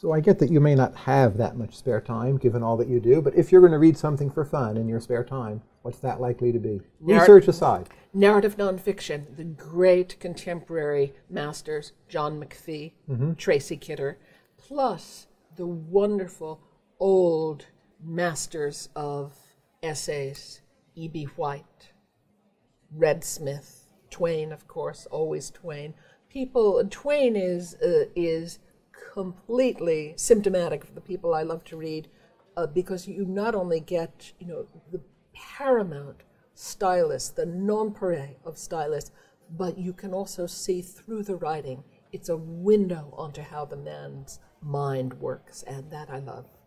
So I get that you may not have that much spare time, given all that you do, but if you're going to read something for fun in your spare time, what's that likely to be? Research aside. Narrative nonfiction, the great contemporary masters, John McPhee, Tracy Kidder, plus the wonderful old masters of essays, E.B. White, Red Smith, Twain, of course, always Twain. Twain is completely symptomatic of the people I love to read, because you not only get, you know, the paramount stylist, the nonpareil of stylists, but you can also see through the writing. It's a window onto how the man's mind works, and that I love.